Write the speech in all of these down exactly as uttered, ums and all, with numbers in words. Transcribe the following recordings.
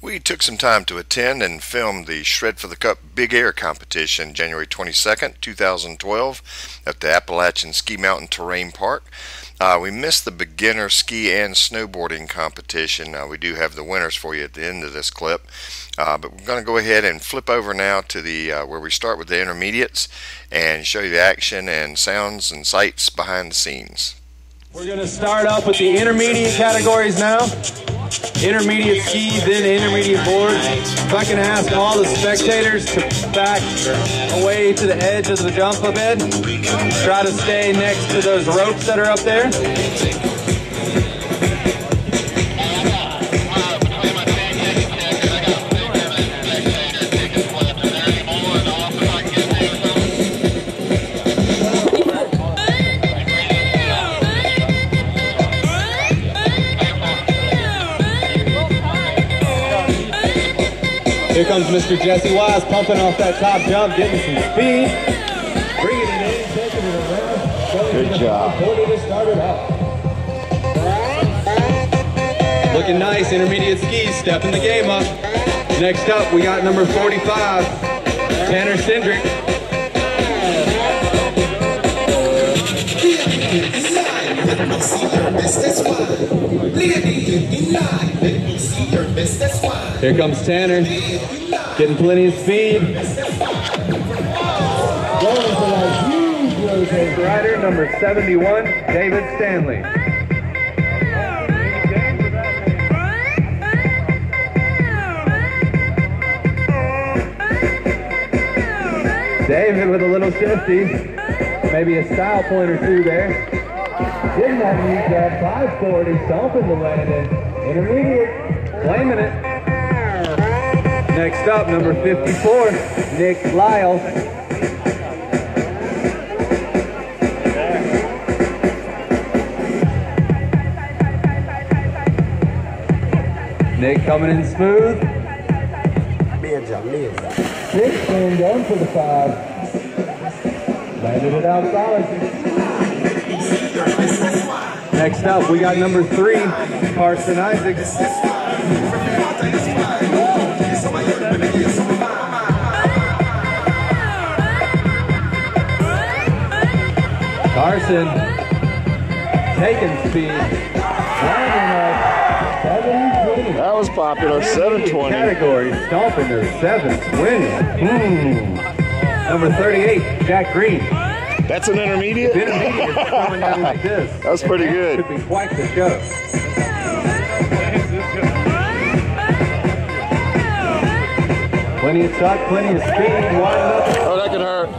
We took some time to attend and film the Shred for the Cup Big Air competition January twenty-second, two thousand twelve at the Appalachian Ski Mountain Terrain Park. Uh, we missed the beginner ski and snowboarding competition. Uh, we do have the winners for you at the end of this clip. Uh, but we're going to go ahead and flip over now to the uh, where we start with the intermediates and show you the action and sounds and sights behind the scenes. We're going to start off with the intermediate categories now. Intermediate ski, then intermediate boards. If I can ask all the spectators to back away to the edge of the jump a bit. Try to stay next to those ropes that are up there. Here comes Mister Jesse Wise, pumping off that top jump, getting some speed, bringing it in, taking it around. Good job. It Looking nice, intermediate skis, stepping the game up. Next up, we got number forty-five, Tanner Sindrick. Let me see your bestest one. Lady in line, let me see your bestest one. Here comes Tanner, getting plenty of speed. Rider number seventy-one, David Stanley. David with a little shifty, maybe a style point or two there. Didn't have to use that five forty, stomping the landing. Intermediate, claiming it. Next up, number fifty-four, Nick Lyle. Nick coming in smooth. Nick came down for the five. Landed it outside. Next up, we got number three, Carson Isaacs. Carson, taking speed, seven twenty. That was popular, seven twenty. Category, stomping their seven twenty. Mm. Number thirty-eight, Jack Green. That's an intermediate? It's intermediate, it's coming down like this. That's pretty that good. Could be quite the show. Plenty of tuck, plenty of speed, wide enough. Oh, that could hurt.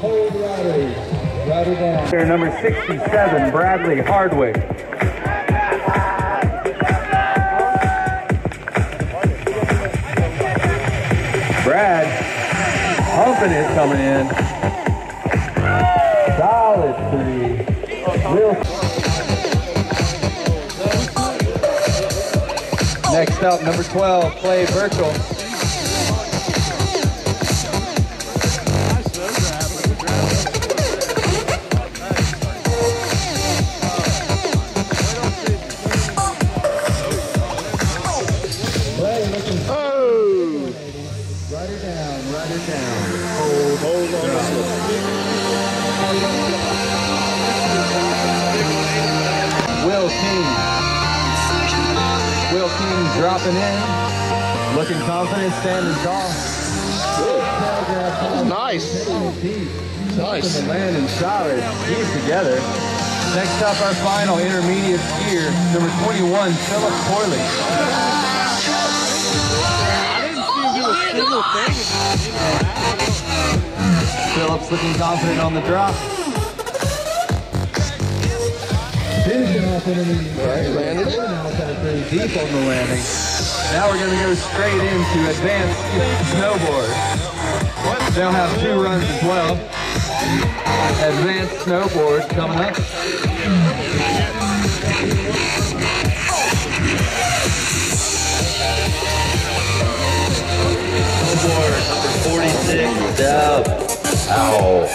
Hold riders. They're number sixty-seven, Bradley Hardwick. Brad, pumping it coming in. Solid three. Real. Next up, number twelve, Blade Virgil. Dropping in, looking confident, standing tall. Good. Nice. Nice. Landing solid. Keep together. Next up, our final intermediate skier, number twenty-one, Phillip Corley. I didn't see you do a single thing. Phillip's looking confident on the drop. Right, landed. Deep on the landing. Now we're going to go straight into advanced snowboard. They'll have two runs as well. Advanced snowboard coming up. Snowboard number forty-six, Dub. Ow.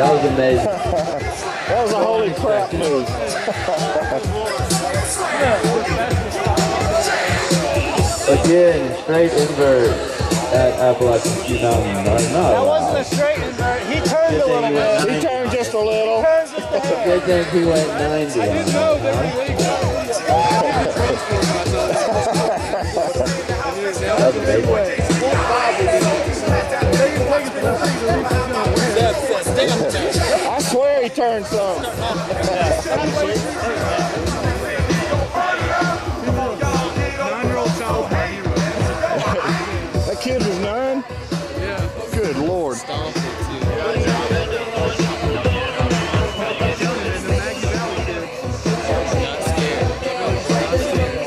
That was amazing. That was a holy crap move. Again, straight invert at Appalachian Ski Mountain. That wasn't a straight invert. He turned a little bit. He turned just a little. Good thing he went ninety. I just know I swear he turned some. That kid was nine? Yeah. Good Lord.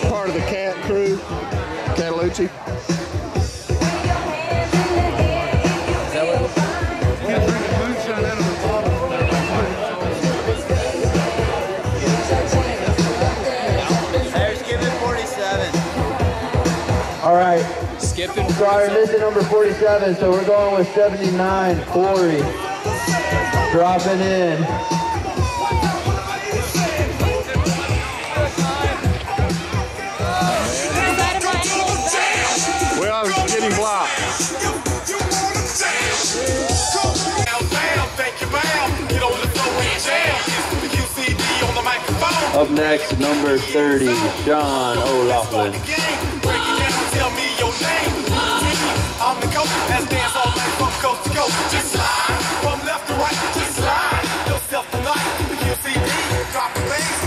Part of the cat crew, Catalucci. Skipping. Sorry, missing number forty-seven, so we're going with seventy-nine, Corey. Dropping in. Well, I was getting blocked. Up next, number thirty, John O'Loughlin. I'm the coach, that's dance all night from coast to coast. Just slide, from left to right, just slide. Yourself tonight, you see me, drop the bass.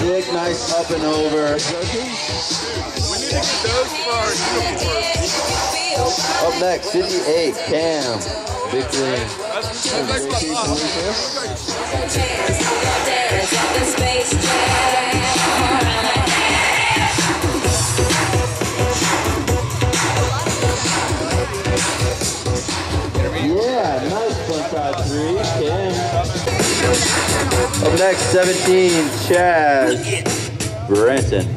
Big, nice up and over. We need to get those for our uniforms. Up next, fifty-eight, Cam. Big green. Yeah, nice punch out three. Yeah. Up next, seventeen, Chaz Branson.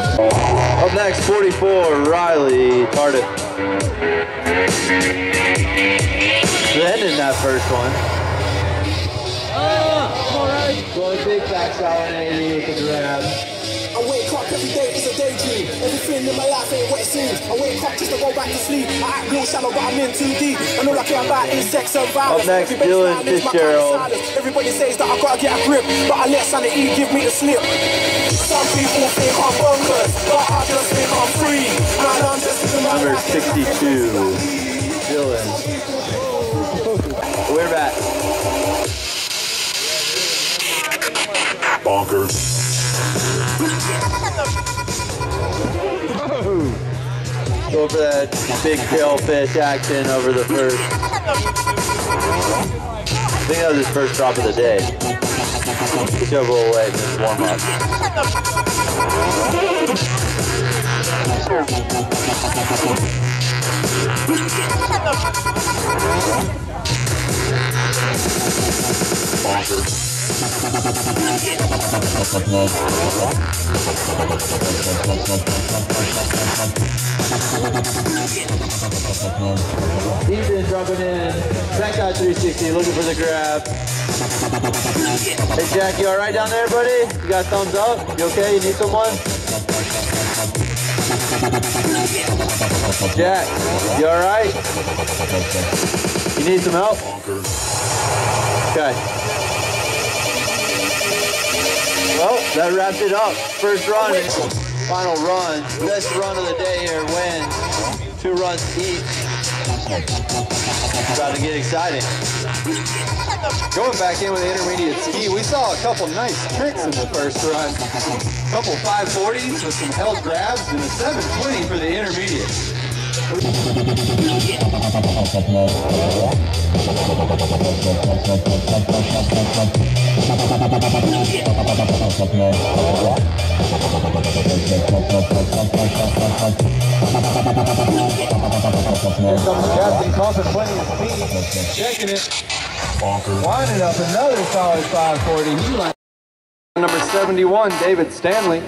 Up next, forty-four, Riley Tardiff. Ending that first one. Oh, going big backside one eighty with the grab. I wake up every day, it's a daydream. Everything in my life ain't what it seems. I wake up just to go back to sleep. I act real shallow, but I'm in too deep. And all I care about is sex and violence. Up next, Dylan Fitzgerald. Everybody says that I gotta get a grip, but I let sanity give me the slip. Some people think I'm bonkers, but I just think I'm free. And I'm just living my life. Number sixty-two, Dylan. We're back. Bonkers. Go for that big tailfish action over the first. I think that was his first drop of the day. Shovel away from his warm up. Ethan dropping in. Backside three sixty, looking for the grab. Hey Jack, you alright down there, buddy? You got thumbs up? You okay? You need someone? Jack, you alright? You need some help? Okay. Well, that wraps it up. First run, final run. Best run of the day here wins. Two runs each. It's about to get exciting. Going back in with the intermediate ski, we saw a couple nice tricks in the first run. A couple five forties with some held grabs and a seven twenty for the intermediate. Captain Coffin, plenty of speed, checking it, winding up another solid five forty. Number seventy-one, David Stanley.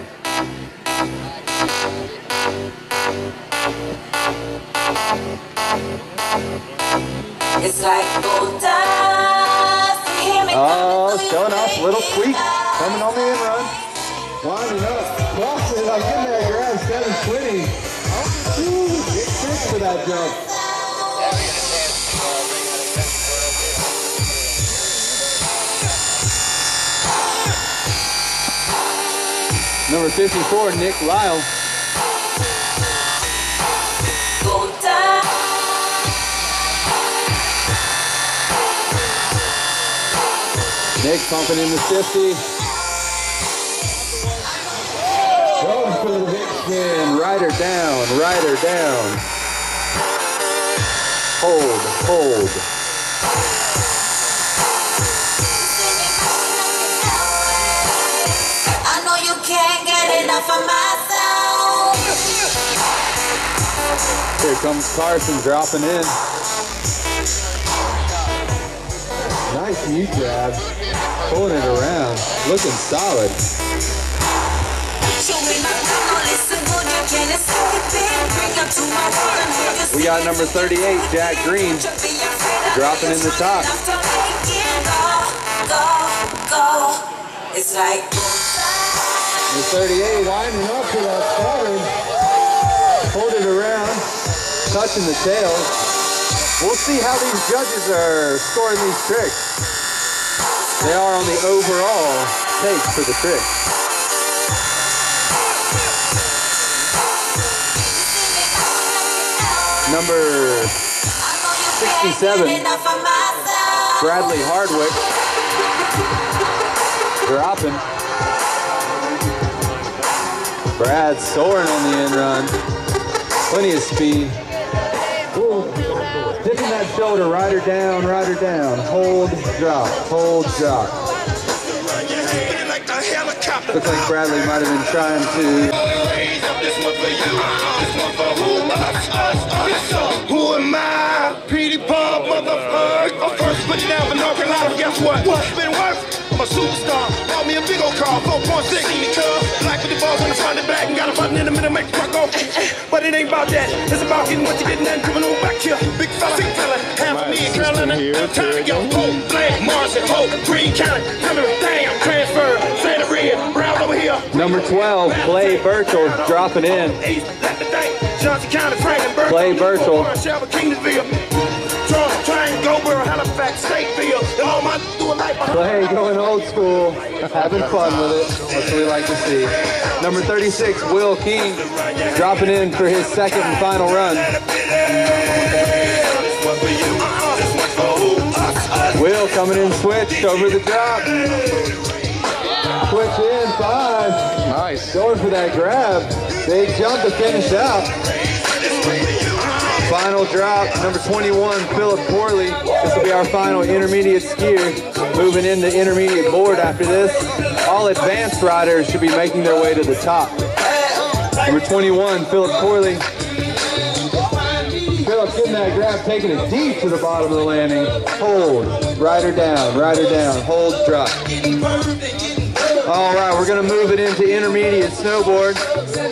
It's like gold dust. Oh, showing off a little tweak. Coming on the in run. Winding up. Crossing like in that grab. seven twenty. Ooh, big fish for that jump. Number fifty-four, Nick Lyle. Nick pumping in the fifty. Goes for the big spin. Rider down, rider down. Hold, hold. I know you can't get enough of myself. Here comes Carson dropping in. Nice knee grab, pulling it around, looking solid. We got number thirty-eight, Jack Green, dropping in the top. Number thirty-eight, winding up to that pattern, pulled it around, touching the tail. We'll see how these judges are scoring these tricks. They are on the overall take for the trick. Number sixty-seven, Bradley Hardwick, dropping. Brad soaring on the end run. Plenty of speed. Dipping that shoulder, ride her down, ride her down. Hold, drop, hold, drop. Looks like Bradley might have been trying to. Who am I? Petey Paul, motherfucker. I'm first put down for North Carolina. Guess what? What's been worse? I'm a superstar. Bought me a big old car, four point six. Black with the balls on the front and back, and got a button in the middle, make the truck off. But it ain't about that. It's about getting what you getting and coming on back here. Big fucking fella, half me in Carolina. I'm trying to get home, Black, Morrison, Hope, Green County, everything. I'm transferred, Santa Maria, Brown over here. Number twelve, Blade Virgil, dropping in. Johnson County, Frankenberg, Blade Virgil. Play going old school, having fun with it. That's what we like to see. Number thirty-six, Will King, dropping in for his second and final run. Will coming in, switch over the drop. Switch in, five. Nice. Going for that grab. Big jump to finish out. Final drop, number twenty-one, Phillip Corley. This will be our final intermediate skier. Moving into intermediate board after this. All advanced riders should be making their way to the top. Number twenty-one, Phillip Corley. Phillip getting that grab, taking it deep to the bottom of the landing. Hold, rider down, rider down, hold, drop. All right, we're gonna move it into intermediate snowboard.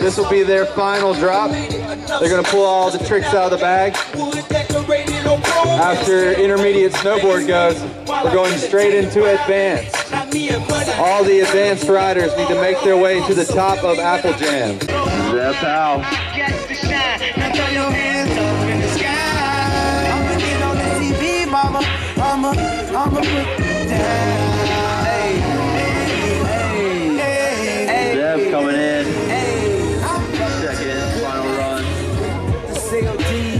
This will be their final drop. They're gonna pull all the tricks out of the bag. After intermediate snowboard goes, we're going straight into advanced. All the advanced riders need to make their way to the top of Apple Jam. That's how. Deb coming in. Second, final run.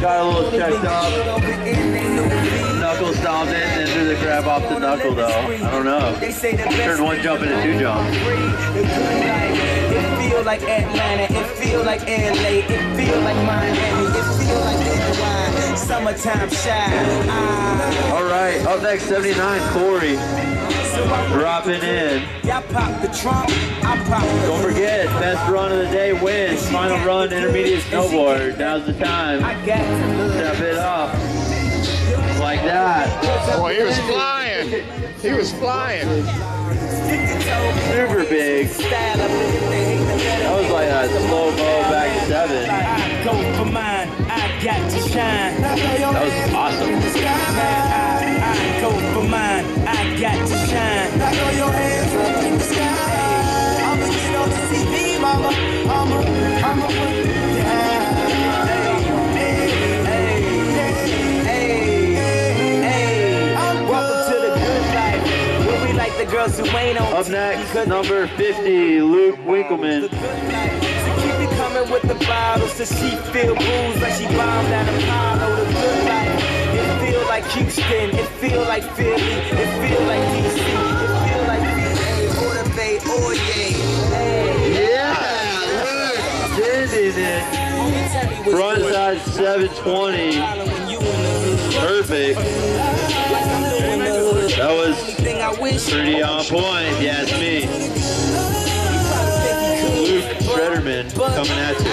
Got a little checked up. Knuckles stomped it and then threw the grab off the knuckle though. I don't know. Turned one jump into two jumps. It feels like Atlanta. It feels like L A. It feels like Miami. It feels like summertime shy. All right, up next, seventy-nine, Corey. Dropping in. Don't forget, best run of the day wins. Final run, intermediate snowboard. Now's the time. Step it up. Like that. Boy, he was flying. He was flying. Super big. That was like a slow-mo back seven. Go for mine. I got to shine. That was awesome. I go for mine, I got to shine. I know your hands up in the sky. I'ma get on the C D, mama. I'ma, I'ma put it down. Hey, hey, hey, hey, hey. Welcome to the good life, where we like the girls who ain't on. Up next, number fifty, Luke Winkleman. The good life, so keep it coming with the bottles, so she feel booze like she bombed out of Apollo. The good life. It feel like Houston, it feel like Philly, it feel like D C, it feel like D C, or the Bay, or yay. Yeah, look, this is it. Front side seven twenty, perfect. That was pretty on point, yeah, it's me. Luke Shredderman coming at you.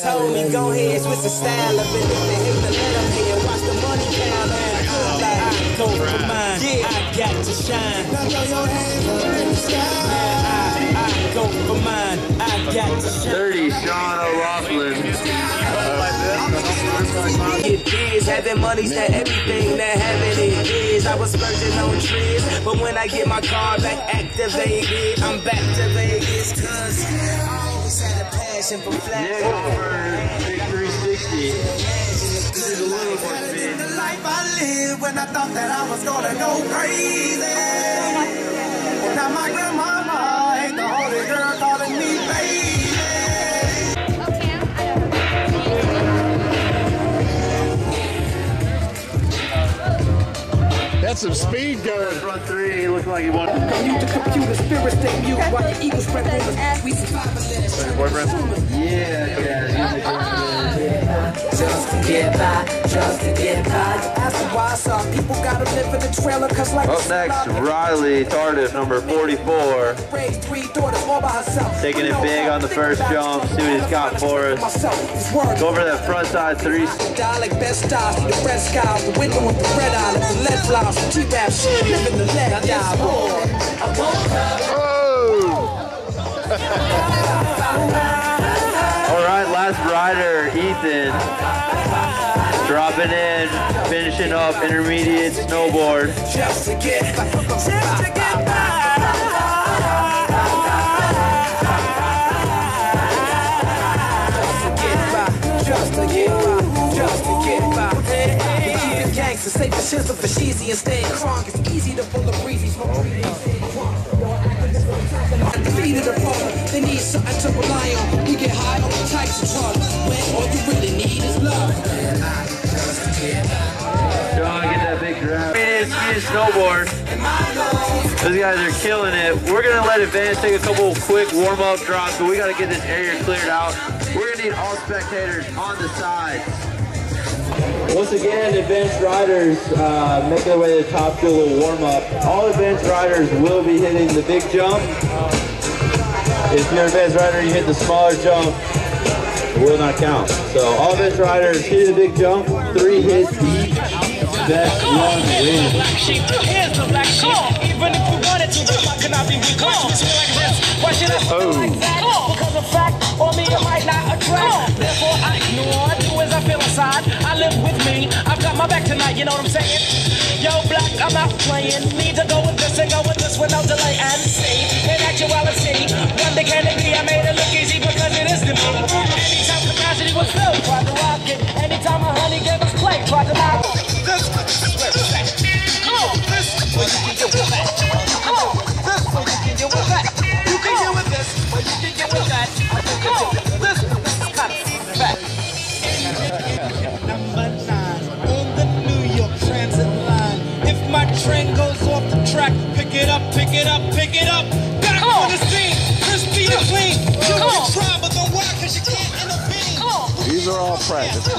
Told me go ahead, switch the style up and lift the hip and let them hear. Watch the money pile in. I go for mine, I got to shine. Now throw your hands up in the sky. I, I go for mine, I got to shine. thirty, Sean O'Loughlin. It is having money's that everything that having it is. I was splurging on trees, but when I get my car back activated, I'm back to Vegas, cause I always had a passion for flat. Big three sixty. This is a little bit in the life I live when I thought that I was gonna go crazy. Well, now my grandmama ain't the holy girl calling me baby. That's some speed going. Front three, looked like he won. Mute the computer, spirits debut. While the Eagles spread rumors, we survive a little. Yeah, yeah. Just to get by, just to get by. After a while, some people gotta live in the trailer, cause like. Up next, Riley Tardiff, number forty-four. Taking it big on the first jump. See what he's got for us. Go over that front side three. Like best stars, the red skies, the window with the red eyes, the lead fly. Oh. All right, last rider, Ethan. Dropping in, finishing up, intermediate snowboard. Just to get by, just to get by. To save the shizzle for cheesy and stay crunk. It's easy to pull the breezy. Defeated the problem. They need something to rely on. We get high on the types of drugs when all you really need is love. John, get that big grab. It is snowboard. Those guys are killing it. We're gonna let Advance take a couple quick warm-up drops, but we gotta get this area cleared out. We're gonna need all spectators on the side. Once again, advanced riders uh, make their way to the top, do a little warm-up. All advanced riders will be hitting the big jump. If you're an advanced rider, you hit the smaller jump, it will not count. So all advanced riders hit the big jump, three hits each, best one wins. Oh. I feel inside, I live with me. I've got my back tonight, you know what I'm saying? Yo, black, I'm not playing. Need to go with this and go with this with no delay and see. In actuality, one day can it be? I made it look easy because it is to me. Anytime capacity was low, tried to rock it. Anytime my honey gave us play, tried to knock it. This, this, this, when you can get with that. This, when you can get with that. You can get with this, when you can get with that. I can get with this, this is kind of fact. Number nine on the New York transit line. If my train goes off the track, pick it up, pick it up, pick it up. Back on the scene, crispy and clean. You can try, but don't work, cause you can't intervene. These are all practice.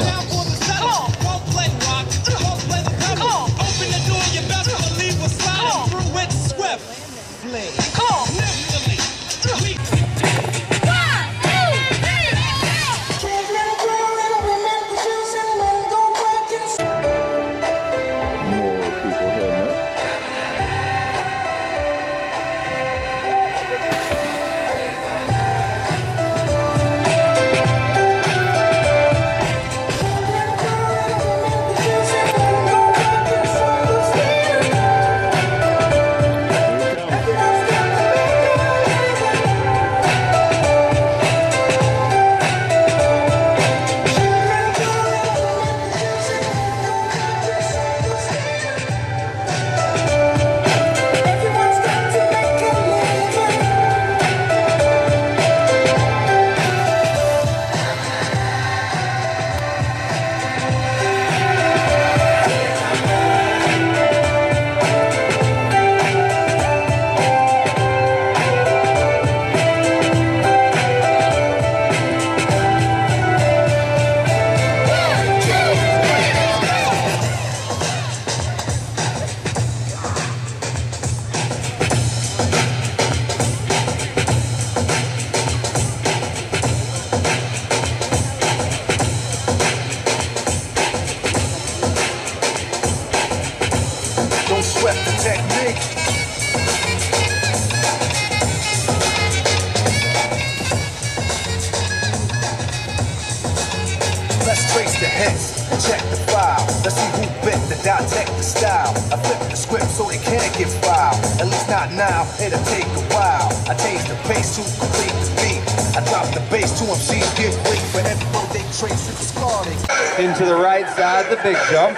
Into the right side, the big jump.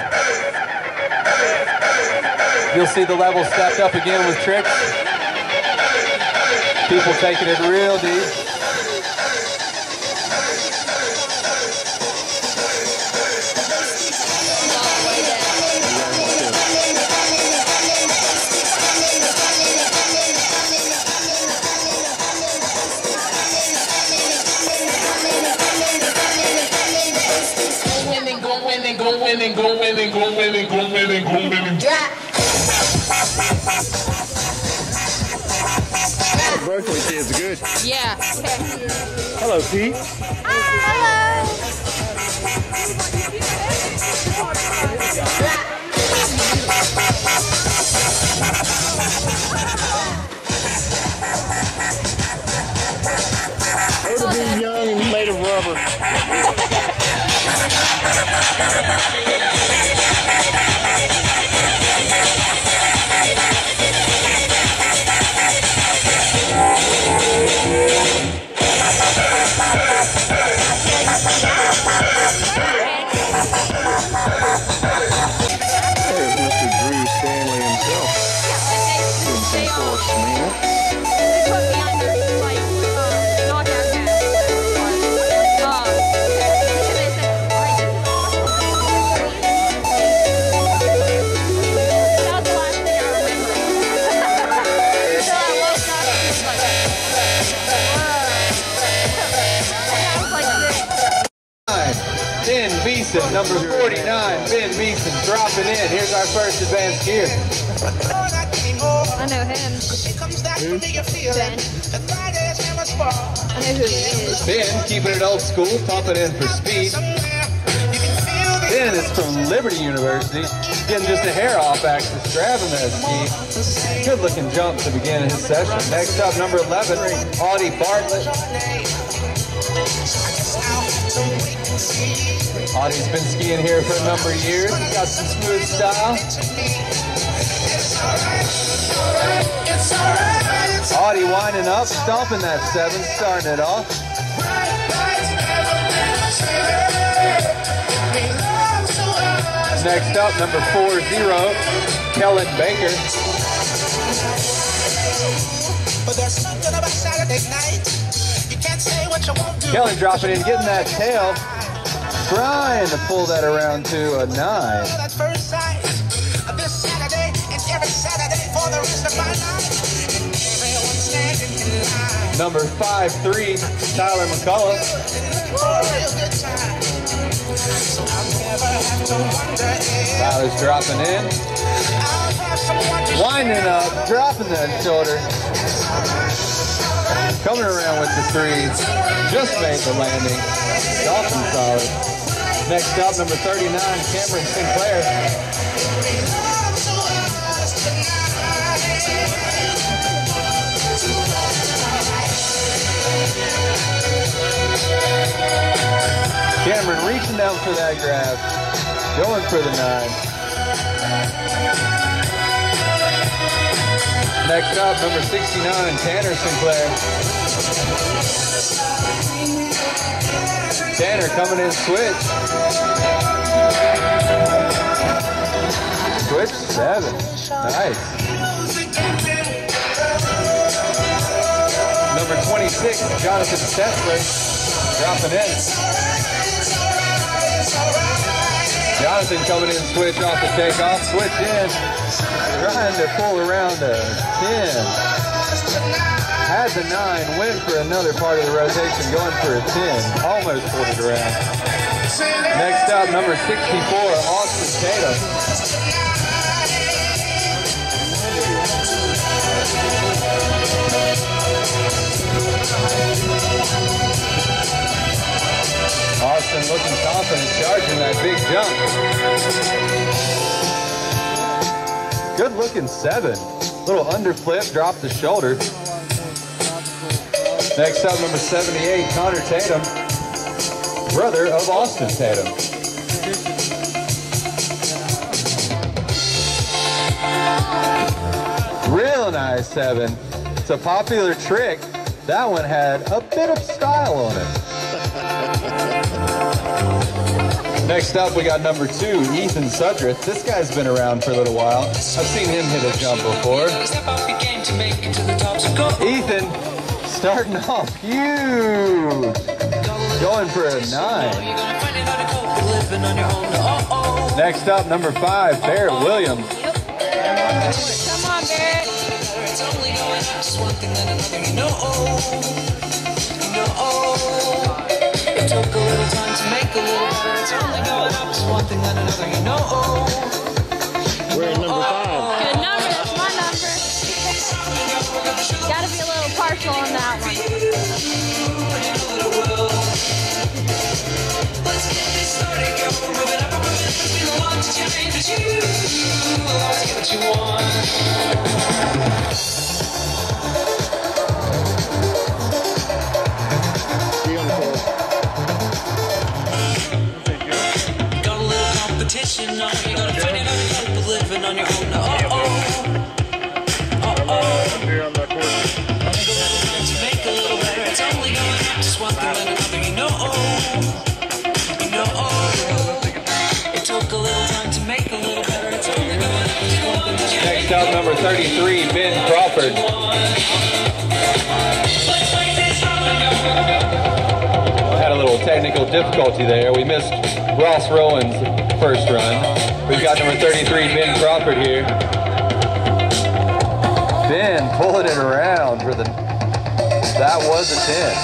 You'll see the level stepped up again with tricks. People taking it real deep. Berkeley kids are good. Yeah. Hello, Pete. Hi. Hello. It'll be young and made of rubber. Number forty-nine, Ben Beeson, dropping in. Here's our first advanced gear. I know him. Who? Ben. I know who he is. Ben, keeping it old school, pumping in for speed. Ben is from Liberty University, getting just a hair off axis, grabbing that ski. Good looking jump to begin his session. Next up, number eleven, Audie Bartlett. Audie's been skiing here for a number of years. He's got some smooth style. Audie winding up, stomping that seven, starting it off. Next up, number four, zero, Kellen Baker. But there's something about Saturday night. You can't say what you won't do. Kellen dropping in, getting that tail. Trying to pull that around to a nine. Number five, three, Tyler McCullough. Tyler's dropping in, winding up, dropping that shoulder, coming around with the threes, just made the landing. It's awesome, Tyler. Next up, number thirty-nine, Cameron Sinclair. Cameron reaching down for that grab, going for the nine. Next up, number sixty-nine, Tanner Sinclair. Tanner coming in switch. Switch seven, nice. Number twenty-six, Jonathan Setzler, dropping in. Jonathan coming in, switch off the takeoff, switch in, trying to pull around a ten. Had the nine, went for another part of the rotation, going for a ten. Almost pulled it around. Next up, number sixty-four, Austin Tatum. Austin looking confident, charging that big jump. Good looking seven. Little under flip, drop the shoulder. Next up, number seventy-eight, Connor Tatum, brother of Austin Tatum. Real nice seven. It's a popular trick. That one had a bit of style on it. Next up, we got number two, Ethan Sudderth. This guy's been around for a little while. I've seen him hit a jump before. Ethan starting off huge. Going for a nine. Next up, number five, Barrett Williams. We're at number five. Good number, that's my number. Gotta be a little partial on that one. Next up, number thirty-three, Ben Crawford. Had a little technical difficulty there. We missed Ross Rowan's first run. We've got number thirty-three, Ben Crawford here. Ben pulling it around for the... That was a ten.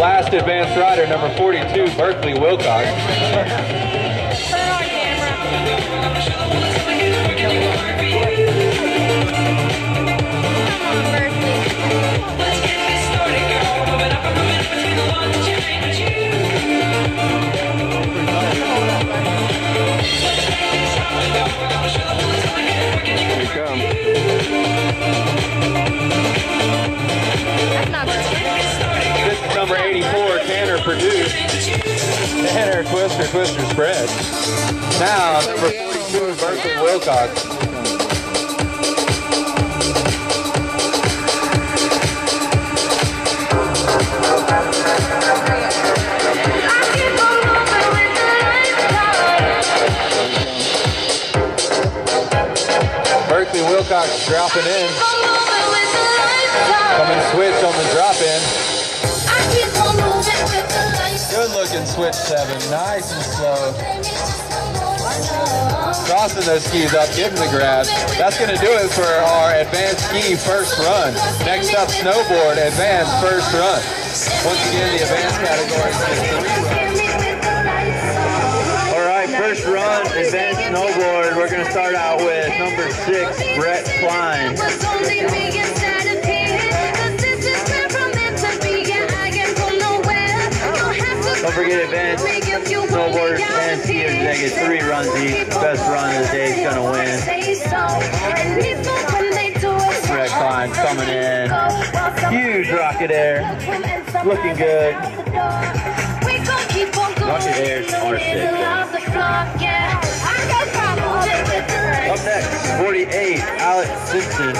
Last advanced rider, number forty-two, Berkeley Wilcox. Number eighty-four, Tanner Perdue. Tanner Twister, Twister spread. Now, number forty-two, Berkeley Wilcox. Berkeley Wilcox dropping in. Coming switch on the drop in. Good looking switch seven, nice and slow. crossing those skis up, getting the grab. That's going to do it for our advanced ski first run. Next up, snowboard advanced first run. Once again, the advanced category is three runs. All right, first run, advanced snowboard. We're going to start out with number six, Brett Klein. Don't forget advanced snowboarders and skiers, they get three runs each. Best run of the day is gonna win. Brett Klein coming in. Huge rocket air. Looking good. Rocket airs are sick. Up next, forty-eight, Alex Simpson.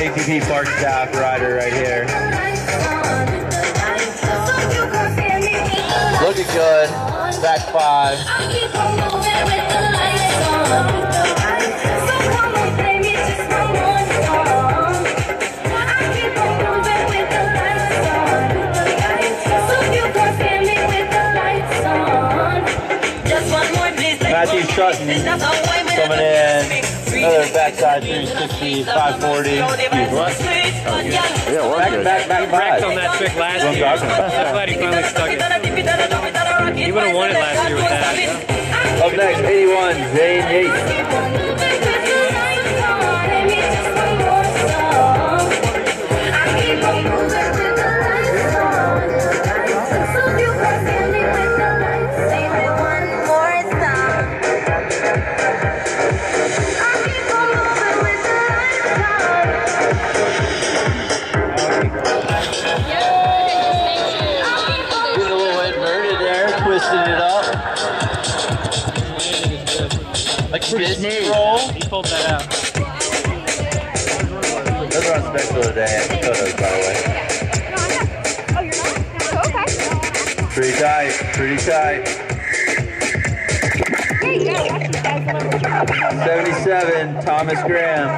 A T P Park staff rider right here. Looking good, back five. Matthew Sutton coming in, another backside three sixty, five forty. Yeah, we're back, back, back, back. On that trick last year. I'm glad he finally stuck it. He would have won it last year with that. Up next, eighty-one, Zane Yates. Pulled that out. Those are on special today at Makoto's, by the way. No, I'm not. Oh, you're not? No, okay. Pretty tight, pretty tight. seventy-seven, Thomas Graham.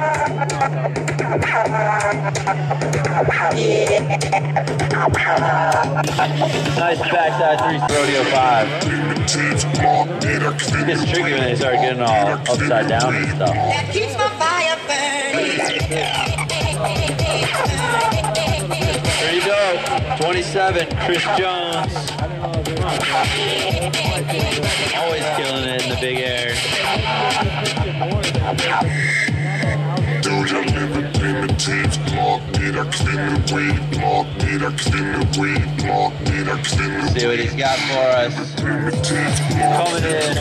Nice backside three, rodeo five. It gets tricky when they start getting all upside down and stuff. That keeps my fire burning. There you go. twenty-seven, Chris Jones. Always killing it in the big air. Dude, I never been a tenth block. Did I clean the weight block? Did I clean the weight block? Did I clean the weight block? See what he's got for us. Coming in.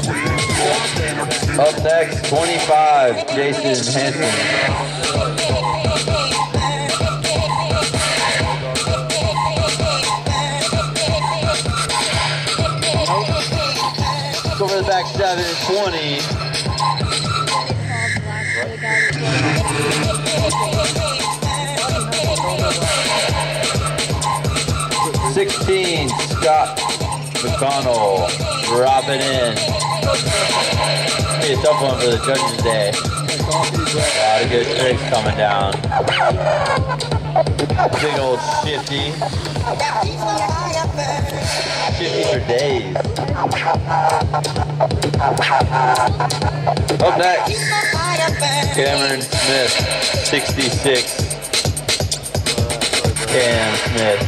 Up next, twenty-five, Jason Hansen. Over the back seven, twenty. sixteen, Scott McConnell, dropping in. Be a tough one for the judges today. A lot of good tricks coming down. Big old shifty. Shifty for days. Up next, Cameron Smith, sixty-six. Cam Smith.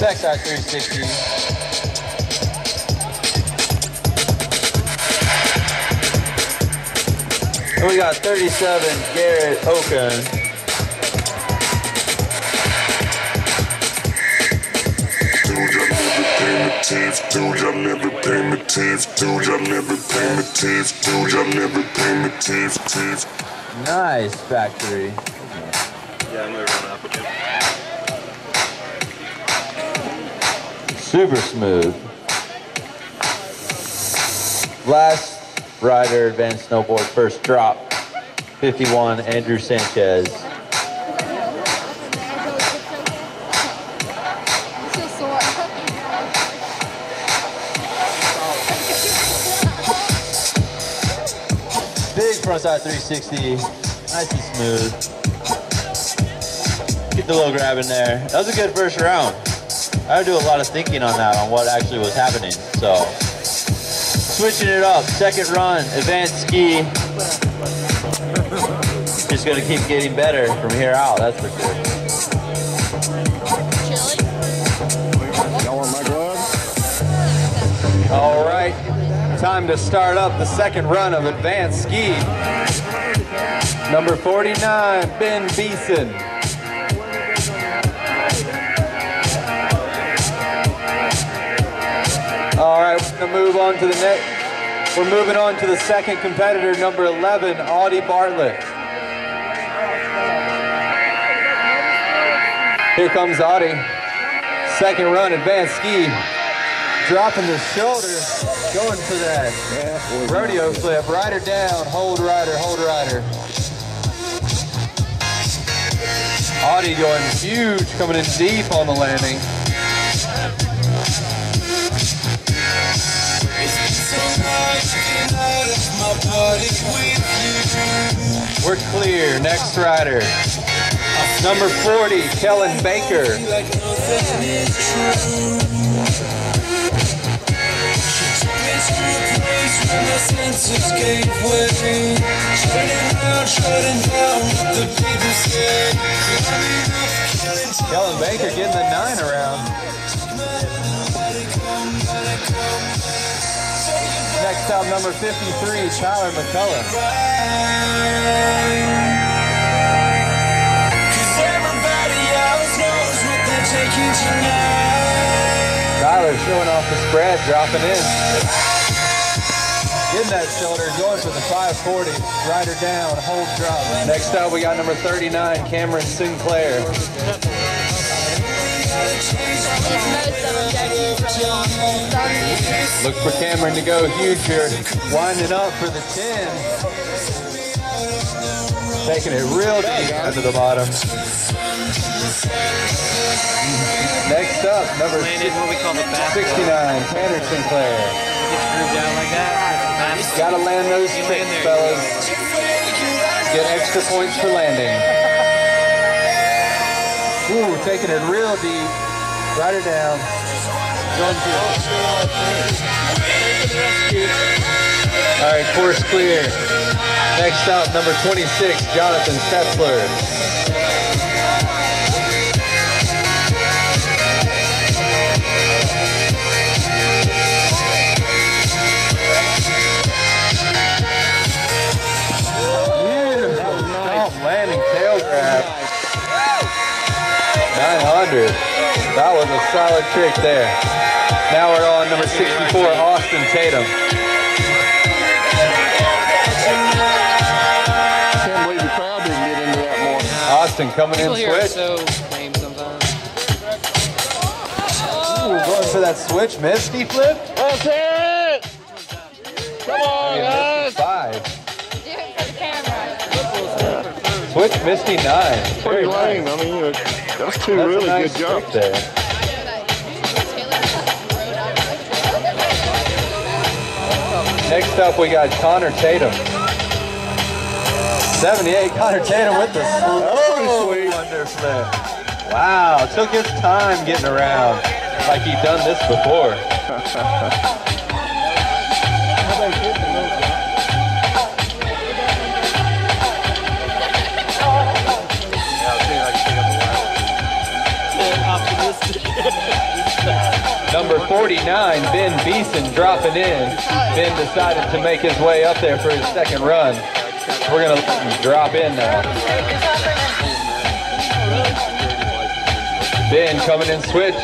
Backside three sixty. And we got thirty-seven, Garrett Okun. Dude, I never primitive. Dude, I never primitive. Dude, I never primitive. Nice back three. Yeah, I'm going to run up again. Super smooth. Last rider, advanced snowboard, first drop. fifty-one, Andrew Sanchez. Big frontside three sixty, nice and smooth. the little grab in there. That was a good first round. I had to do a lot of thinking on that, on what actually was happening. So, switching it up. Second run, advanced ski. Just gonna keep getting better from here out, that's for sure. All right, time to start up the second run of advanced ski. Number forty-nine, Ben Beeson. All right, we're gonna move on to the next. We're moving on to the second competitor, number eleven, Audie Bartlett. Here comes Audie. Second run, advanced ski. Dropping the shoulder, going for that yeah, rodeo flip, rider down, hold rider, hold rider. Audie going huge, coming in deep on the landing. We're clear, next rider. Number forty, Kellen Baker. Kellen Baker getting the nine around. Next up, number fifty-three, Tyler McCullough. Tyler showing off the spread, dropping in. Getting that shoulder, going for the five forty. Rider down, hold drop. Next up, we got number thirty-nine, Cameron Sinclair. Look for Cameron to go huge here. Winding up for the ten. Taking it real deep down to the bottom. Next up, number six, what we call the sixty-nine, Tanner Sinclair. Down like that. Nice. Gotta land those tricks, fellas. Get extra points for landing. Ooh, taking it real deep. Rider down. All right, course clear. Next up, number twenty-six, Jonathan Setzler. Landing tail grab. nine hundred. That was a solid trick there. Now we're on number sixty-four, Austin Tatum. Can't believe the crowd didn't get into that more. Austin coming in switch. Ooh, going for that switch. Misty flip. Let's hear it. Come on, guys. Five. Switch Misty nine. Pretty lame. Nice. I mean, that's two that's really nice good jumps there. Next up, we got Connor Tatum. seventy-eight, Connor Tatum with the slow underflip. Wow, took his time getting around, like he'd done this before. Number forty-nine, Ben Beeson dropping in. Ben decided to make his way up there for his second run. We're gonna let him drop in now. Ben coming in switch.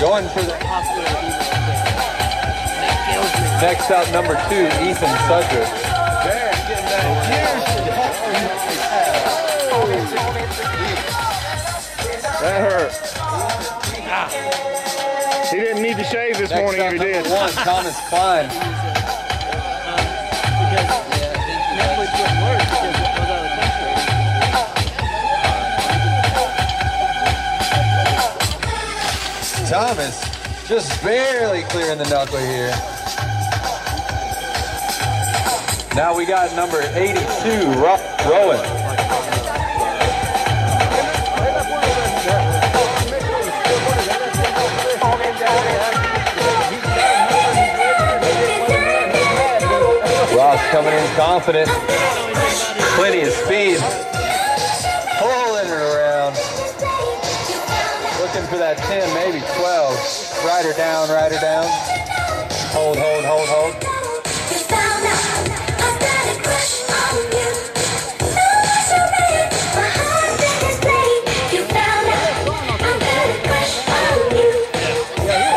Going for the... Next up, number two, Ethan Sudderth. That hurt. Ah. He didn't need to shave this Next morning if he did. One, Thomas Klein. Thomas just barely clearing the knuckle here. Now we got number eighty-two, Rowan. Coming in confident, plenty of speed, pulling it around, looking for that ten, maybe twelve, ride her down, ride her down, hold, hold, hold, hold.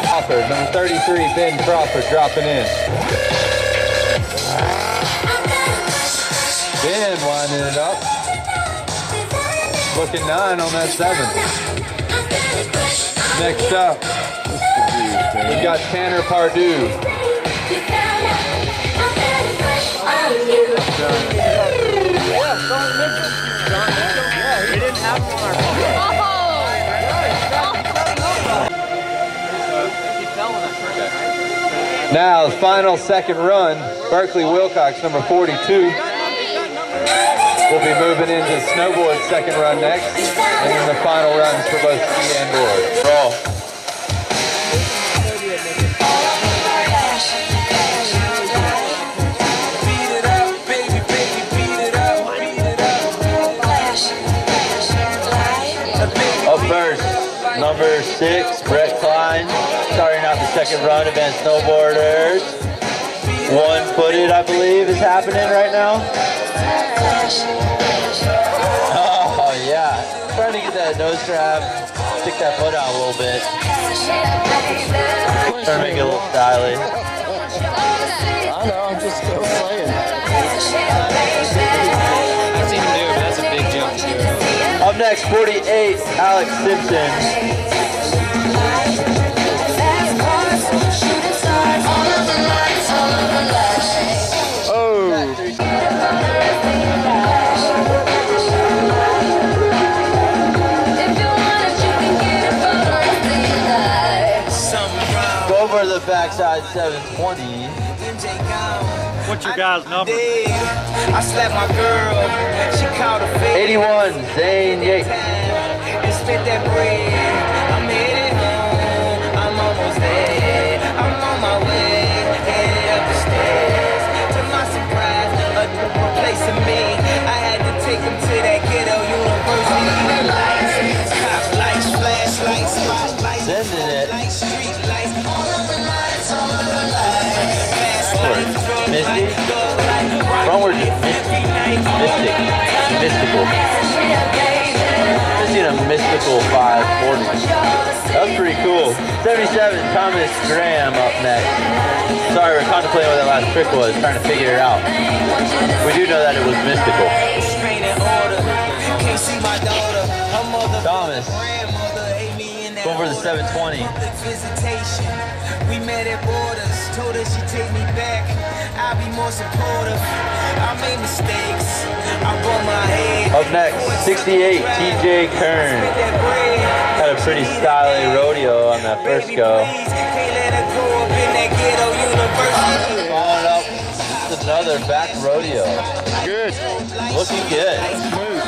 Crawford, number thirty-three, Ben Crawford dropping in. Ben winding it up. Looking nine on that seven. Next up, we've got Tanner Perdue. Now, the final second run, Berkeley Wilcox, number forty-two. We'll be moving into snowboard's second run next, and then the final runs for both ski and board. Roll. Beat it up, baby, baby, beat it up, beat it up. Up first, number six, Brett Klein, starting out the second run, advanced snowboarders. One-footed, I believe, is happening right now. Oh yeah, trying to get that nose grab, stick that foot out a little bit. Trying to make it a little stylish. I know, I'm just still playing. I've seen him do it, but that's a big jump too. Up next, forty-eight, Alex Simpson. Backside seven twenty. What's your guys' number? I slapped my girl. She caught a fade. eighty-one, Zane Yates. And spit that bread. I'm headed home. I'm almost there. I'm on my way. Headed up the stairs. To my surprise, a different place in me. I had to take them to that ghetto university. Lights, cop lights, flashlights, spotlights, lights, street lights. Mystic, wrongward, mystic, mystic, mystical. Just need a mystical five forty. That was pretty cool. seventy-seven, Thomas Graham up next. Sorry, we were contemplating what that last trick was, trying to figure it out. We do know that it was mystical. Thomas, going for the seven twenty. We met at Borders, told her she'd take me back. I'll be more supportive. I made mistakes. I bought my head. Up next, sixty-eight, T J Kern. Had a pretty stylish rodeo on that first go. Followed up with another back rodeo. Good. Looking good. Smooth.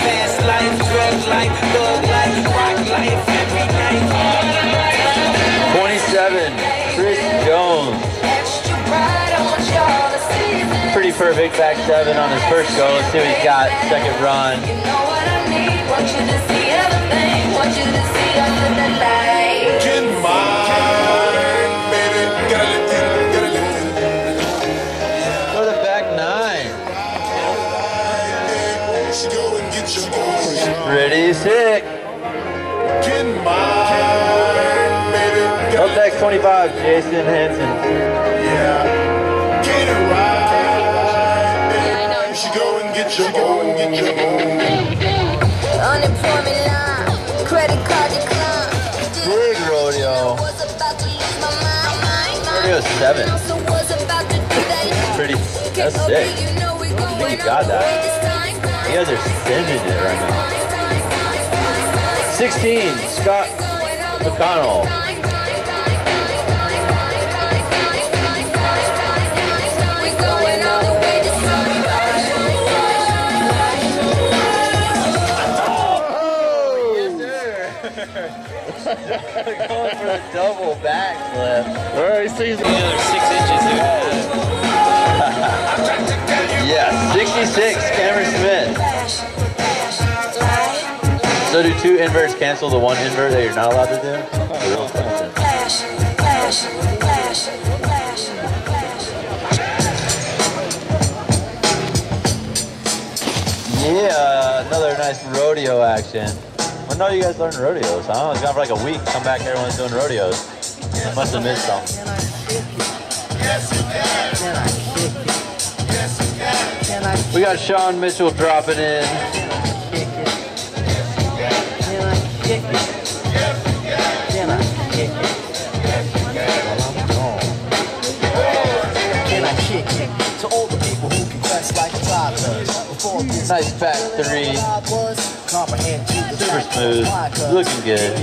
Fast life, drug life, thug life, rock life, every night. Seven, Chris Jones. Pretty perfect back seven on his first go. Let's see what he's got. Second run. Go to back nine. Pretty sick. twenty-five, Jason Hansen. Yeah. Get it right. You should go and get your own, get your own. Unemployment line, credit card decline. Big rodeo. Rodeo seven. Pretty, that's sick. I think you got that. You guys are sending it right now. sixteen, Scott McConnell. Going for the double back flip. All right, sees another six inches here. Yeah, sixty-six, Cameron Smith. So do two inverts cancel the one invert that you're not allowed to do? That's a real question. Yeah, another nice rodeo action. I know you guys learned rodeos, huh? It's gone for like a week. Come back, everyone's doing rodeos. I must have missed some. We got Sean Mitchell dropping in. Nice back three. Super smooth, looking good.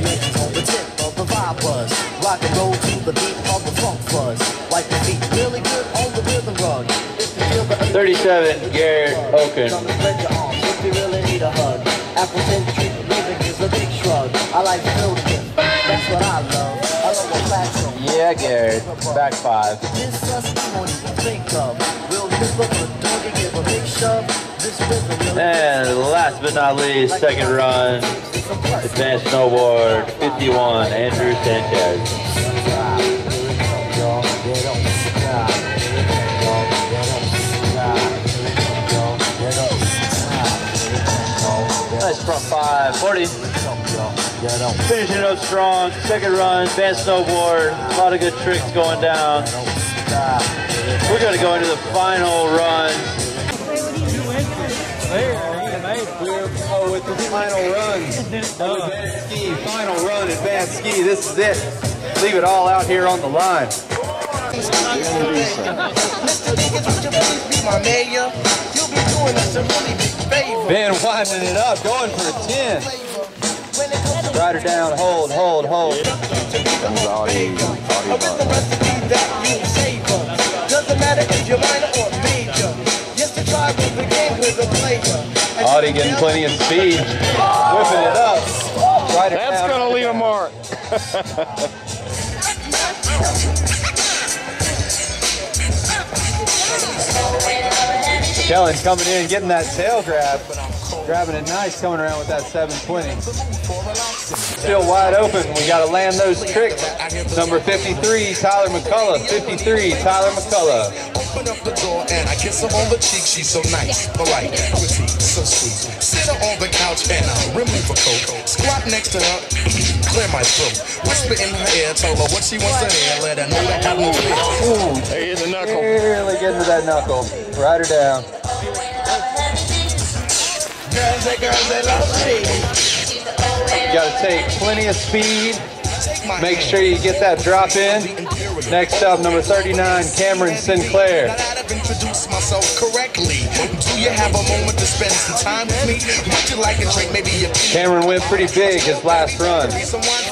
thirty-seven, Garrett Oaken. Yeah, Garrett, back five. And last but not least, second run, advanced snowboard, fifty-one, Andrew Sanchez. Nice front five, forty. Finishing up strong, second run, advanced snowboard, a lot of good tricks going down. We're going to go into the final run. Oh, with the final runs. Oh, advanced ski, final run, advanced ski. This is it. Leave it all out here on the line. Ben winding it up, going for a ten. Ride her down, hold, hold, hold. Doesn't matter if you're minor or Audie getting plenty of speed, whipping it up. Right That's going to leave a mark. Kellen coming in, getting that tail grab, grabbing it nice, coming around with that seven twenty. Still wide open, we got to land those tricks. Number fifty-three, Tyler McCullough, fifty-three, Tyler McCullough. Open up the door and I kiss her on the cheek. She's so nice, polite, witty, so sweet. Sit her on the couch and I'll remove her coat. Squat next to her, clear my throat. Whisper in her ear, tell her what she wants to hear. Let her know that I'm over there. Ooh, hey, the knuckle. Barely getting to that knuckle. Ride her down. Girls, they girls, they love me. You gotta take plenty of speed. Make sure you get that drop in. Next up, number thirty-nine, Cameron Sinclair. Introduce myself correctly. Do you have a moment to spend some time with me? Would you like a drink? Maybe you Cameron went pretty big his last run.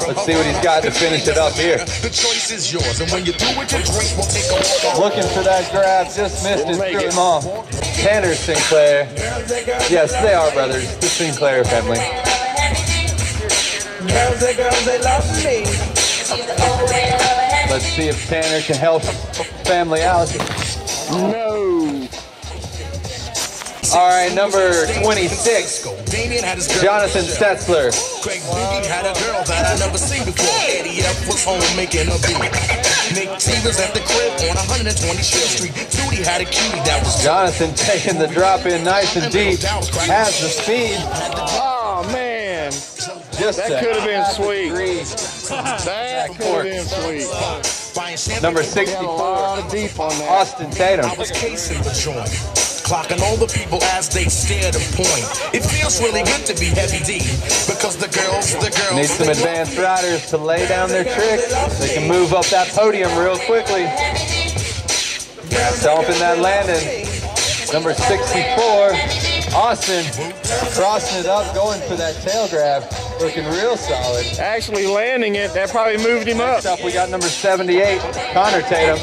Let's see what he's got to finish it up here. The choice is yours, and when you do it, your drink will take a walk. Looking for that grab, just missed it, threw him off. Tanner Sinclair. Yes, they are brothers. The Sinclair family. Girls, they girls, they love me. Let's see if Tanner can help family out. No. All right, number twenty-six, Jonathan Setzler. Craig Boogie had a girl that I never seen before. Eddie F was home making a beat. Nick T was at the crib on one hundred twenty-fifth Street. Judy had a cutie that was. Jonathan taking the drop in nice and deep. Has the speed. Oh, man. Just that could have been sweet. That could have been sweet. Number sixty-four, Austin Tatum. I was casing the joint, clocking all the people as they stared and point. It feels really good to be heavy D because the girls, the girls. Need some advanced riders to lay down their tricks. They can move up that podium real quickly. Stomping that landing. Number sixty-four, Austin, crossing it up, going for that tail grab. Looking real solid. Actually landing it, that probably moved him up. Next up, we got number seventy-eight, Connor Tatum.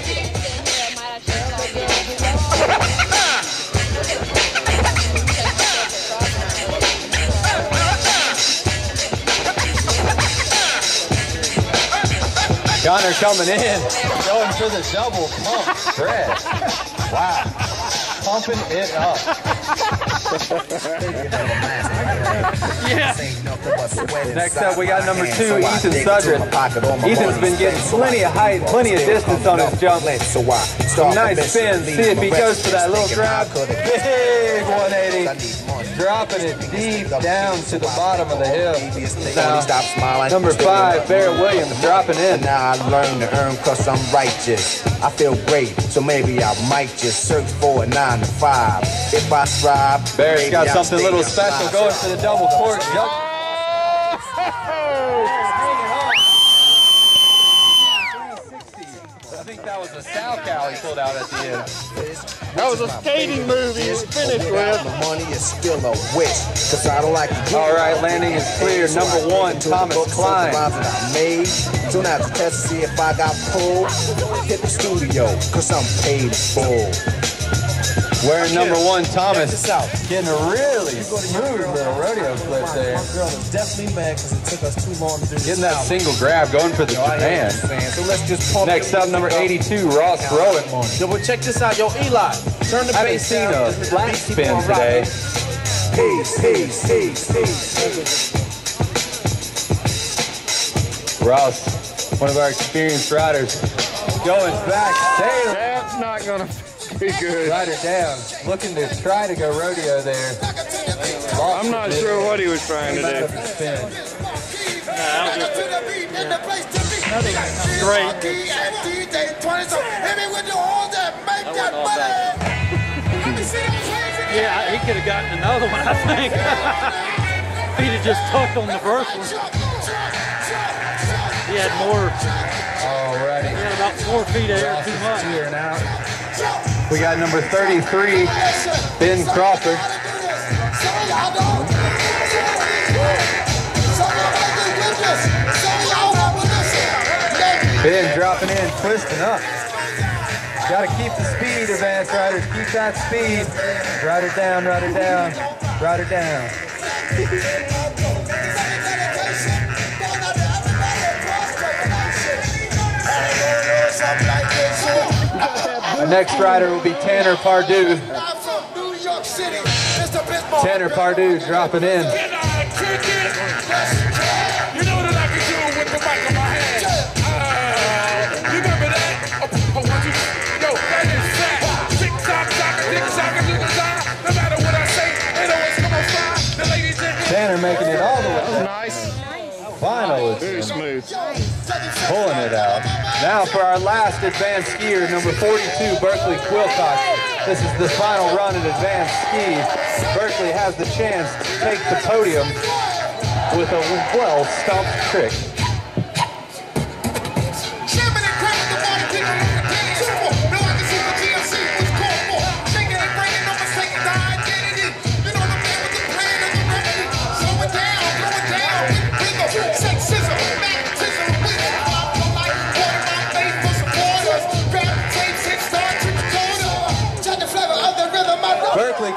Connor coming in, going for the double pump press. Wow. Pumping it up. Yeah. Next up, we got number two, Ethan Sudderth. Ethan's been getting plenty of height, plenty of distance on his jump. Some nice spins. See if he goes for that little drop. Big one eighty. Dropping it deep down to the bottom of the hill. Now, number five, Bear Williams, dropping in. Now I learned to earn because I'm righteous. I feel great, so maybe I might just search for a nine to five. If I strive, Bear's got something a little special going for the double court jump. I think that was a sow cow he pulled out at the end. That was a skating movie you finished with. The money is still a wish, cause I don't like to. All right, landing is clear. Number one, Thomas Klein. I made. So now to test to see if I got pulled. Hit the studio, cause I'm paid full. Wearing number one, Thomas. Getting a really smooth little rodeo flip there. Girl is definitely mad because it took us too long to do this. Getting that single grab, going for the Japan. Next up, number eighty-two, Ross Rowan. Double check this out, yo, Eli. Turn the base down. I haven't seen a flat spin today. Peace, peace, peace, peace. Ross, one of our experienced riders, going back. Damn. That's not gonna. Be good. Rider down, looking to try to go rodeo there. Lost I'm not sure what he was trying he to do. Great. Yeah, he could have gotten another one, I think. He'd have just tucked on the first one. He had more. Alrighty. He had about four feet of air too much. Here and out. We got number thirty-three, Ben Crawford. Ben dropping in, twisting up. Got to keep the speed, advanced riders. Keep that speed. Ride her down, ride her down, ride her down. Our next rider will be Tanner Perdue. Tanner Perdue dropping in. Tanner making it all the way. Nice. Final. Very smooth. Pulling it out. Now for our last advanced skier, number forty-two, Berkeley Wilcox. This is the final run in advanced skis. Berkeley has the chance to take the podium with a well-stumped trick.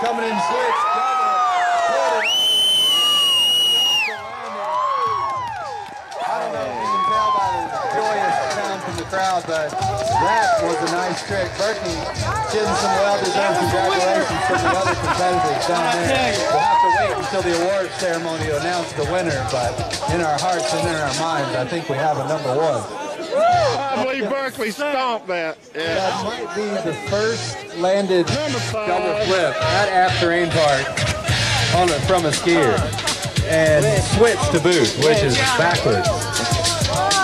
Coming in six. I don't know if you can tell by the joyous sound from the crowd, but that was a nice trick. Berkeley getting some well-deserved congratulations from the other competitors down there. We'll have to wait until the award ceremony to announce the winner, but in our hearts and in our minds, I think we have a number one. I believe Berkeley stomped that. Yeah. That might be the first landed double flip at App Terrain Park on a, from a skier. And switch to boot, which is backwards.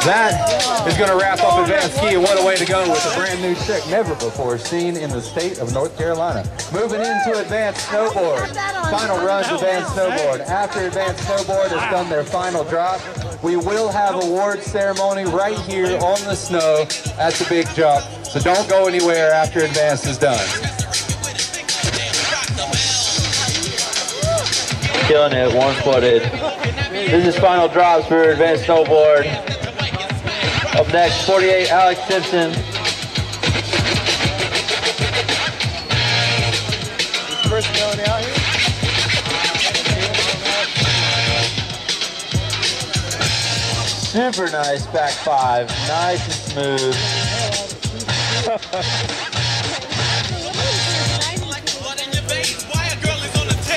That is going to wrap up advanced ski, and what a way to go with a brand new trick never before seen in the state of North Carolina. Moving into advanced snowboard. Final runs advanced snowboard. After advanced snowboard has done their final drop, we will have award ceremony right here on the snow at the big jump. So don't go anywhere after advance is done. Killing it, one-footed. This is final drops for advanced snowboard. Up next, forty-eight, Alex Simpson. Personality out here. Super nice back five. Nice and smooth.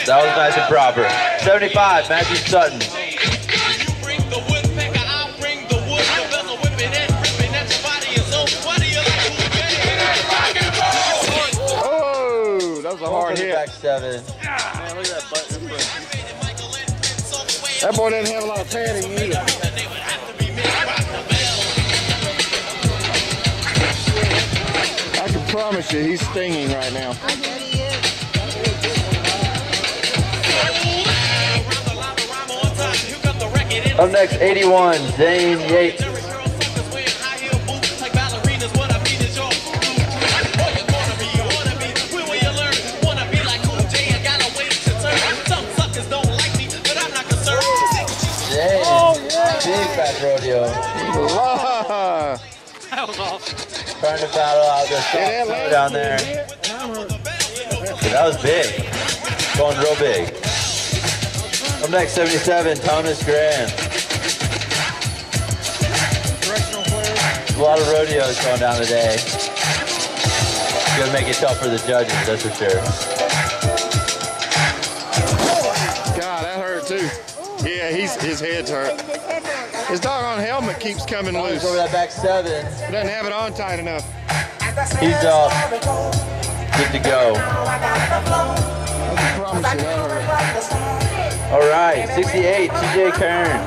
That was nice and proper. seventy-five, Matthew Sutton. Oh, that was a hard hit. Back seven. Man, look at that butt. That boy didn't have a lot of padding either. I can promise you, he's stinging right now. I bet he is. Up next, eighty-one, Zane Yates. Rodeo. That was awesome. Trying to battle out this song down there. That was big. Going real big. Up next, seventy-seven, Thomas Graham. A lot of rodeos going down today. It's going to make it tough for the judges, that's for sure. God, that hurt too. Yeah, he's, his head's hurt. His doggone helmet keeps coming oh, loose. Over that back seven. He doesn't have it on tight enough. He's off. Good to go. All right, sixty-eight, T J Kern.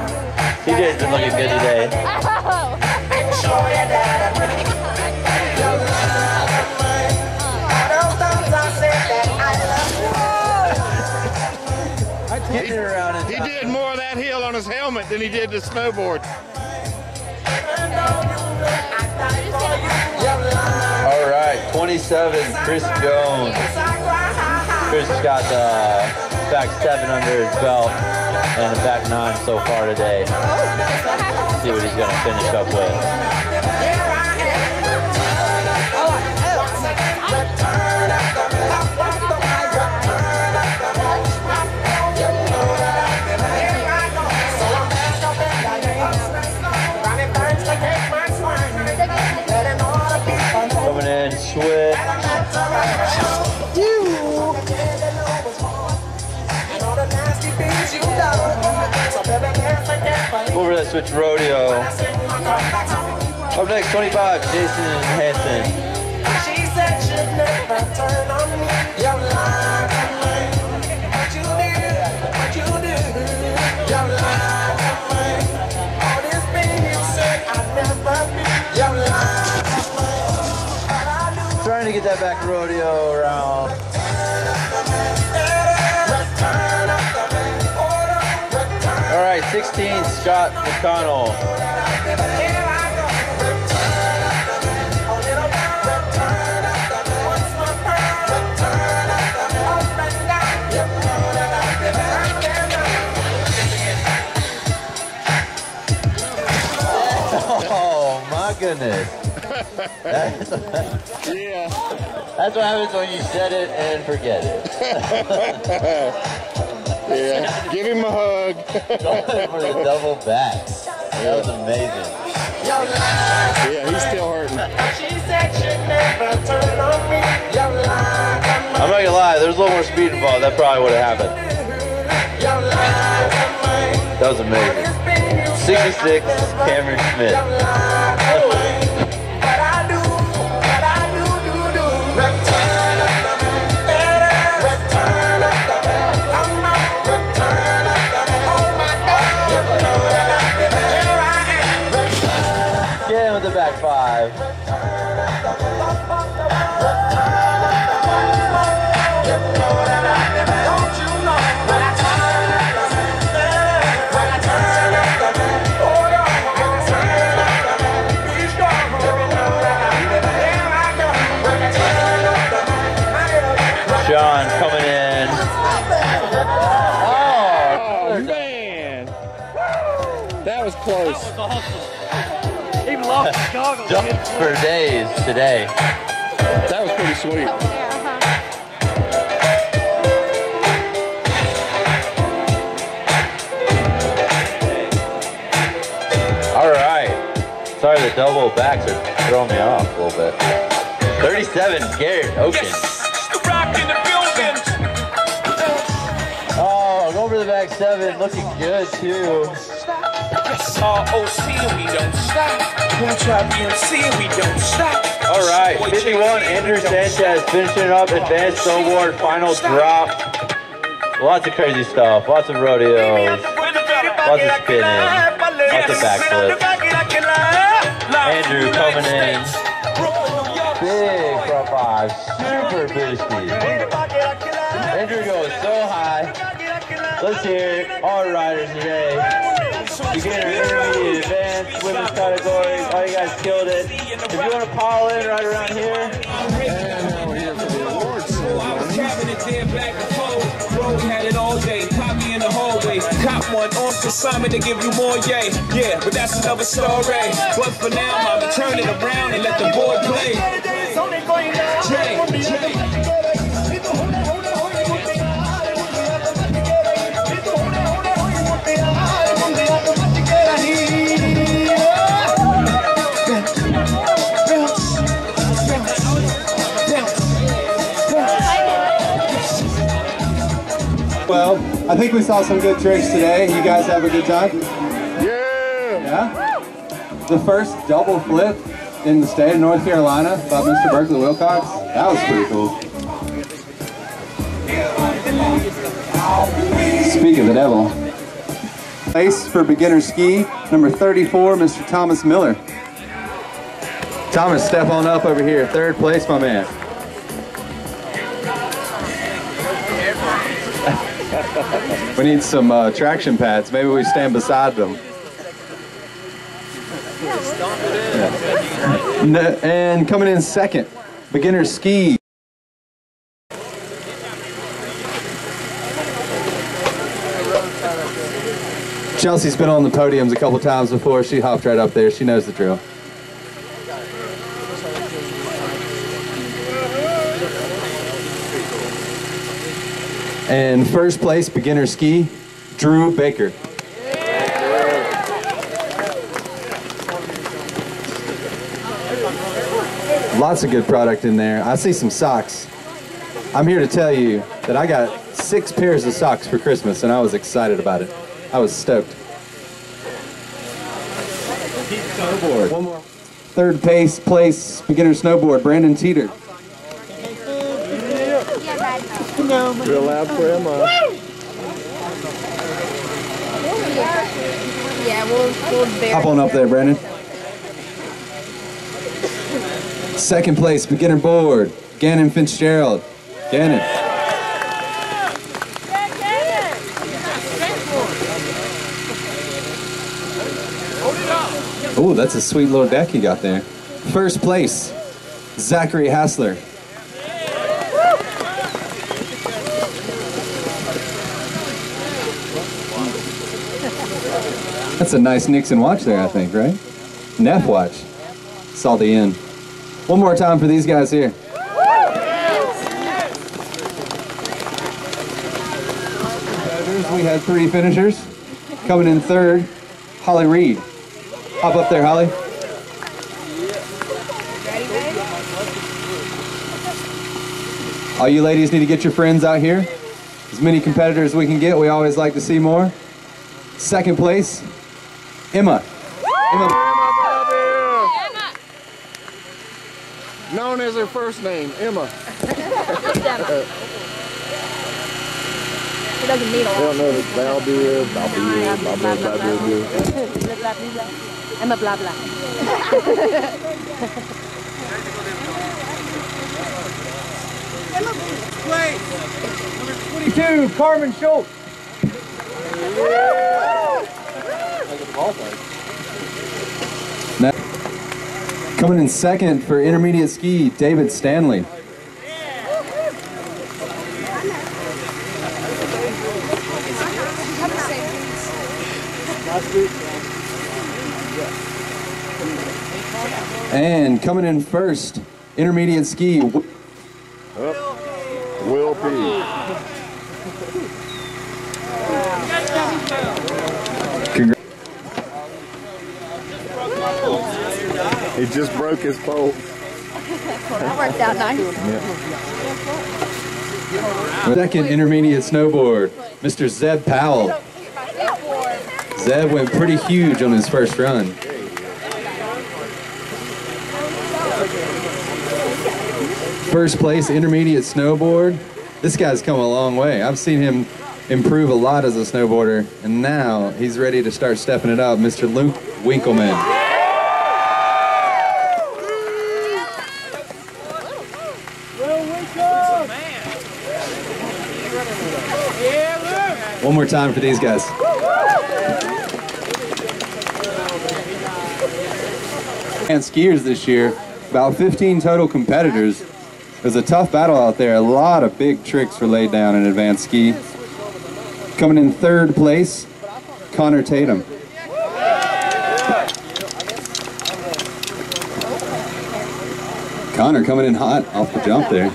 T J's been looking good today. He, he did more of that heel on his helmet than he did the snowboard. All right, twenty-seven, Chris Jones. Chris has got the back seven under his belt and the back nine so far today. Let's see what he's gonna finish up with. Switch. Over that switch rodeo. Up next, twenty-five, Jason Hansen. She said she'd never turn on me. You're lying to me. What you did, what you did. You're lying to me. All this being you said I'd never be. You're lying. Trying to get that back rodeo around. All right, sixteen, Scott McConnell. Oh, my goodness. That's, yeah. That's what happens when you said it and forget it. Yeah. Give him a hug. For the double back. That was amazing. Yeah, he's still hurting. I'm not gonna lie, there's a little more speed involved. That probably would have happened. That was amazing. sixty-six, Cameron Smith. John coming in. Oh, oh man. That was close. That was awesome. Even lost his goggles. Dumped for days today. That was pretty sweet. All having the double backs are throwing me off a little bit. thirty-seven, Garrett Oaken. Yes, the rock in the building. Oh, over the back seven, looking good too. R O C, we don't stop. R O C, we don't stop. All right, fifty-one, Andrew Sanchez finishing up, advanced award, final drop. Lots of crazy stuff, lots of rodeos, lots of spinning, lots of backflips. Andrew coming in, big front five, super boosty. Andrew goes so high. Let's hear it, all riders today. You get an intermediate advanced women's categories. All you guys killed it. If you want to pile in right around here. And we're here for the awards. So I was having it there back and forth. Bro, we had it all day. Pop me in the hallways. Cop one off to Simon to give you more yay. Yeah, but that's another story. But for now, I'm going to turn it around and let the boy play. Jay, Jay. Well, I think we saw some good tricks today. You guys have a good time? Yeah! Yeah? The first double flip in the state of North Carolina by Mister Berkeley Wilcox. That was pretty cool. Speak of the devil. Place for beginner ski, number thirty-four, Mister Thomas Miller. Thomas, step on up over here. Third place, my man. We need some uh, traction pads. Maybe we stand beside them. Yeah. And coming in second, beginner ski. Chelsea's been on the podiums a couple times before. She hopped right up there. She knows the drill. And first place, beginner ski, Drew Baker. Yeah. Lots of good product in there. I see some socks. I'm here to tell you that I got six pairs of socks for Christmas and I was excited about it. I was stoked. One more. Third place, place, beginner snowboard, Brandon Teeter. Real loud for Emma. Yeah, we'll, we'll hop on up there, Brandon. Second place, beginner board, Gannon Fitzgerald. Gannon. Yeah. Oh, that's a sweet little deck you got there. First place, Zachary Hassler. That's a nice Nixon watch there, I think, right? Neff watch. Saw the end. One more time for these guys here. We had three finishers. Coming in third, Holly Reed. Hop up there, Holly. All you ladies need to get your friends out here. As many competitors as we can get. We always like to see more. Second place, Emma. Emma. Emma. Known as her first name, Emma. She doesn't need a lot. Emma blah blah. Emma place. Number twenty-two, Carmen Schultz. Now, coming in second for intermediate ski, David Stanley. And coming in first, intermediate ski, Will P. It just broke his pole. That worked out nice. Yeah. Second intermediate snowboard, Mister Zeb Powell. Zeb went pretty huge on his first run. First place intermediate snowboard. This guy's come a long way. I've seen him improve a lot as a snowboarder, and now he's ready to start stepping it up, Mister Luke Winkleman. One more time for these guys. And skiers this year, about fifteen total competitors. It was a tough battle out there. A lot of big tricks were laid down in advanced ski. Coming in third place, Connor Tatum. Connor coming in hot off the jump there.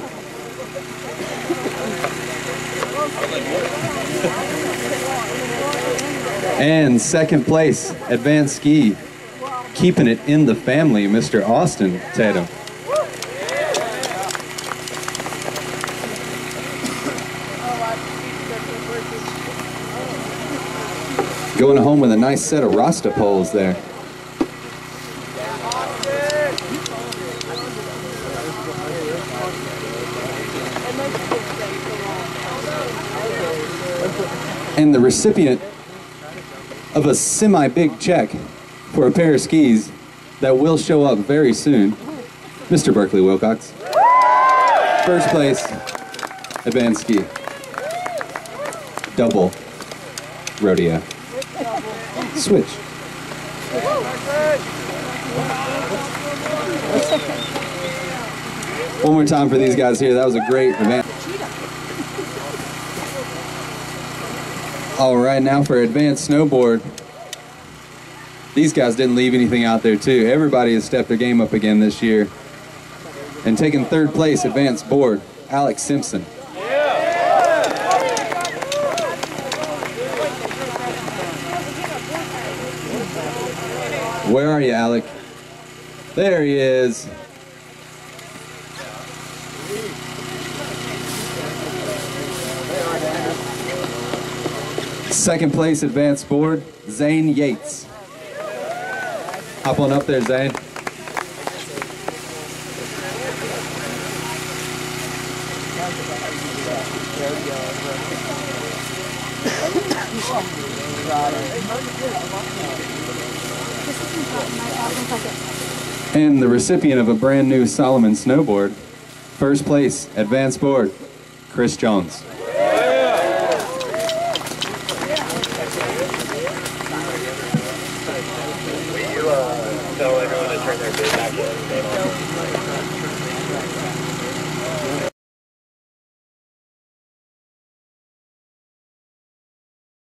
And second place, advanced ski. Keeping it in the family, Mister Austin Tatum. Going home with a nice set of Rasta poles there. And the recipient of a semi-big check for a pair of skis that will show up very soon, Mister Berkeley Wilcox. First place, advanced ski. Double rodeo. Switch. One more time for these guys here. That was a great event. All right, now for advanced snowboard. These guys didn't leave anything out there, too. Everybody has stepped their game up again this year. And taking third place, advanced board, Alex Simpson. Where are you, Alec? There he is. Second place advanced board, Zane Yates. Hop on up there, Zane. And the recipient of a brand new Solomon snowboard, first place, advanced board, Chris Jones.